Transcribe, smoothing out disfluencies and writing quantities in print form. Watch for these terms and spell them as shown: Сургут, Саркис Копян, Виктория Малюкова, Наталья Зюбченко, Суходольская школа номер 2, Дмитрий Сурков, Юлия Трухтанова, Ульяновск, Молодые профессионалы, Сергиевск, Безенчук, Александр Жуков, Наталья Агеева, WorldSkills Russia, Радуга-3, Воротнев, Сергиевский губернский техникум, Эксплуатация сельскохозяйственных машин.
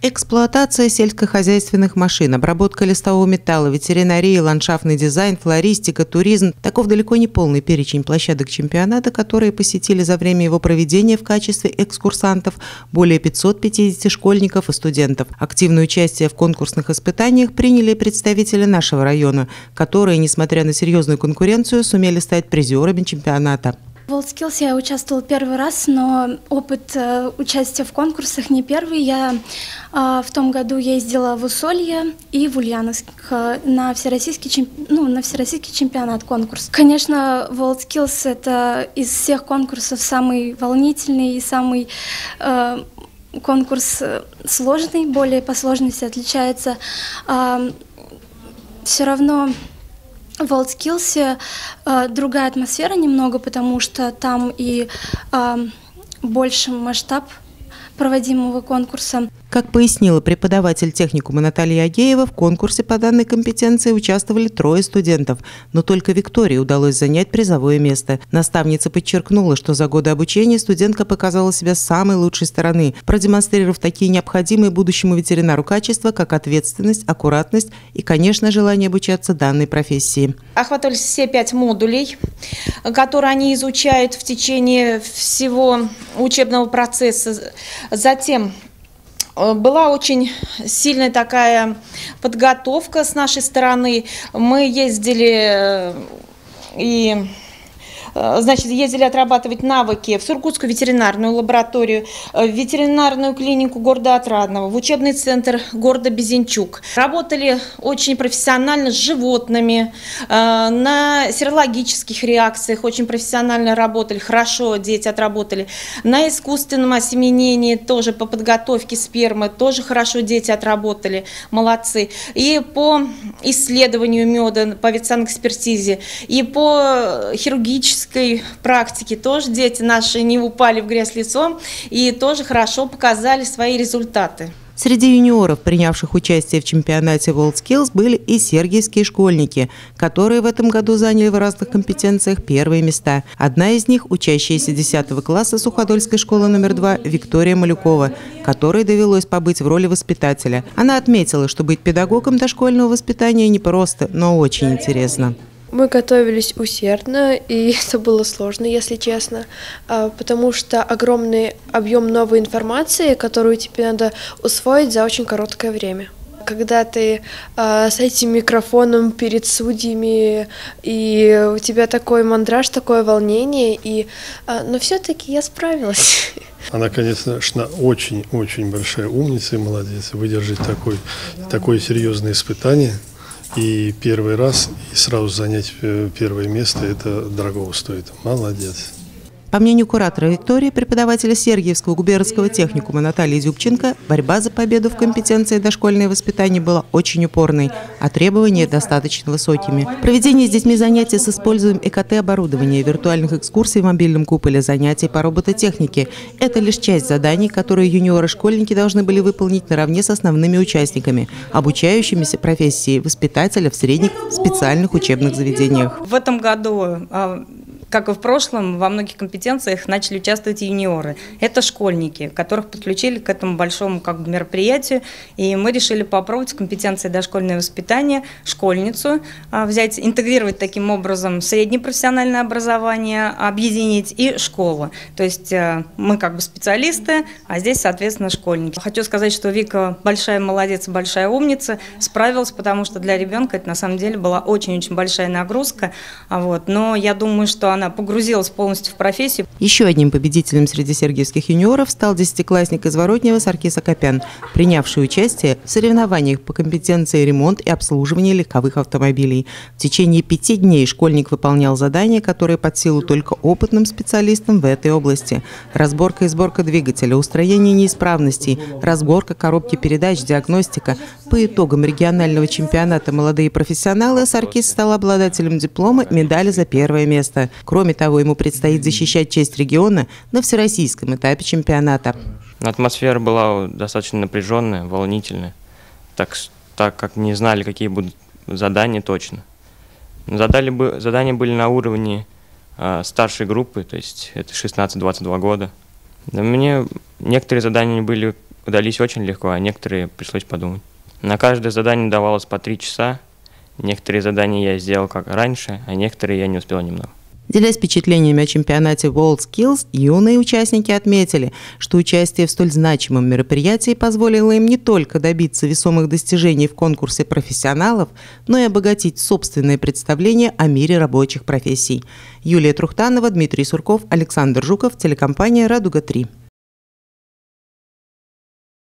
Эксплуатация сельскохозяйственных машин, обработка листового металла, ветеринария, ландшафтный дизайн, флористика, туризм – таков далеко не полный перечень площадок чемпионата, которые посетили за время его проведения в качестве экскурсантов более 550 школьников и студентов. Активное участие в конкурсных испытаниях приняли представители нашего района, которые, несмотря на серьезную конкуренцию, сумели стать призерами чемпионата. В WorldSkills я участвовала первый раз, но опыт участия в конкурсах не первый. Я в том году ездила в Усолье и в Ульяновск на всероссийский чемпионат конкурс. Конечно, WorldSkills – это из всех конкурсов самый волнительный и самый конкурс сложный, более по сложности отличается. Все равно в WorldSkills другая атмосфера немного, потому что там и больше масштаб проводимого конкурса. Как пояснила преподаватель техникума Наталья Агеева, в конкурсе по данной компетенции участвовали 3 студентов, но только Виктории удалось занять призовое место. Наставница подчеркнула, что за годы обучения студентка показала себя с самой лучшей стороны, продемонстрировав такие необходимые будущему ветеринару качества, как ответственность, аккуратность и, конечно, желание обучаться данной профессии. Охватывались все 5 модулей, которые они изучают в течение всего учебного процесса. Затем была очень сильная такая подготовка с нашей стороны. Мы ездили ездили отрабатывать навыки в Сургутскую ветеринарную лабораторию, в ветеринарную клинику города Отрадного, в учебный центр города Безенчук. Работали очень профессионально с животными, на серологических реакциях очень профессионально работали, хорошо дети отработали. На искусственном осеменении тоже по подготовке спермы тоже хорошо дети отработали, молодцы. И по исследованию меда, по ветсанэкспертизе, и по хирургическому практики тоже дети наши не упали в грязь лицом и тоже хорошо показали свои результаты. Среди юниоров, принявших участие в чемпионате WorldSkills, были и сергиевские школьники, которые в этом году заняли в разных компетенциях первые места. Одна из них – учащаяся 10 класса Суходольской школы номер 2 Виктория Малюкова, которой довелось побыть в роли воспитателя. Она отметила, что быть педагогом дошкольного воспитания непросто, но очень интересно. Мы готовились усердно, и это было сложно, если честно, потому что огромный объем новой информации, которую тебе надо усвоить за очень короткое время. Когда ты с этим микрофоном перед судьями, и у тебя такой мандраж, такое волнение, но все-таки я справилась. Она, конечно, очень-очень большая умница и молодец, выдержать такое серьезное испытание. И первый раз, и сразу занять первое место – это дорого стоит. Молодец. По мнению куратора Виктории, преподавателя Сергиевского губернского техникума Натальи Зюбченко, борьба за победу в компетенции дошкольное воспитание была очень упорной, а требования достаточно высокими. Проведение с детьми занятий с использованием ЭКТ-оборудования, виртуальных экскурсий в мобильном куполе, занятий по робототехнике – это лишь часть заданий, которые юниоры-школьники должны были выполнить наравне с основными участниками, обучающимися профессии воспитателя в средних специальных учебных заведениях. В этом году, как и в прошлом, во многих компетенциях начали участвовать юниоры. Это школьники, которых подключили к этому большому мероприятию. И мы решили попробовать в компетенции дошкольное воспитание школьницу взять, интегрировать таким образом среднее профессиональное образование, объединить и школу. То есть мы специалисты, а здесь, соответственно, школьники. Хочу сказать, что Вика большая молодец, большая умница, справилась, потому что для ребенка это на самом деле была очень-очень большая нагрузка. Но я думаю, что она погрузилась полностью в профессию. Еще одним победителем среди сергиевских юниоров стал 10-классник из Воротнева Саркиса Копян, принявший участие в соревнованиях по компетенции ремонт и обслуживание легковых автомобилей. В течение 5 дней школьник выполнял задания, которые под силу только опытным специалистам в этой области. Разборка и сборка двигателя, устранение неисправностей, разборка коробки передач, диагностика. По итогам регионального чемпионата «Молодые профессионалы» Саркис стал обладателем диплома медали за первое место. Кроме того, ему предстоит защищать честь региона на всероссийском этапе чемпионата. Атмосфера была достаточно напряженная, волнительная, так как не знали, какие будут задания точно. Задания были на уровне старшей группы, то есть это 16-22 года. Мне некоторые задания были удались очень легко, а некоторые пришлось подумать. На каждое задание давалось по 3 часа. Некоторые задания я сделал как раньше, а некоторые я не успел немного. Делясь впечатлениями о чемпионате WorldSkills, юные участники отметили, что участие в столь значимом мероприятии позволило им не только добиться весомых достижений в конкурсе профессионалов, но и обогатить собственные представления о мире рабочих профессий. Юлия Трухтанова, Дмитрий Сурков, Александр Жуков, телекомпания «Радуга-3».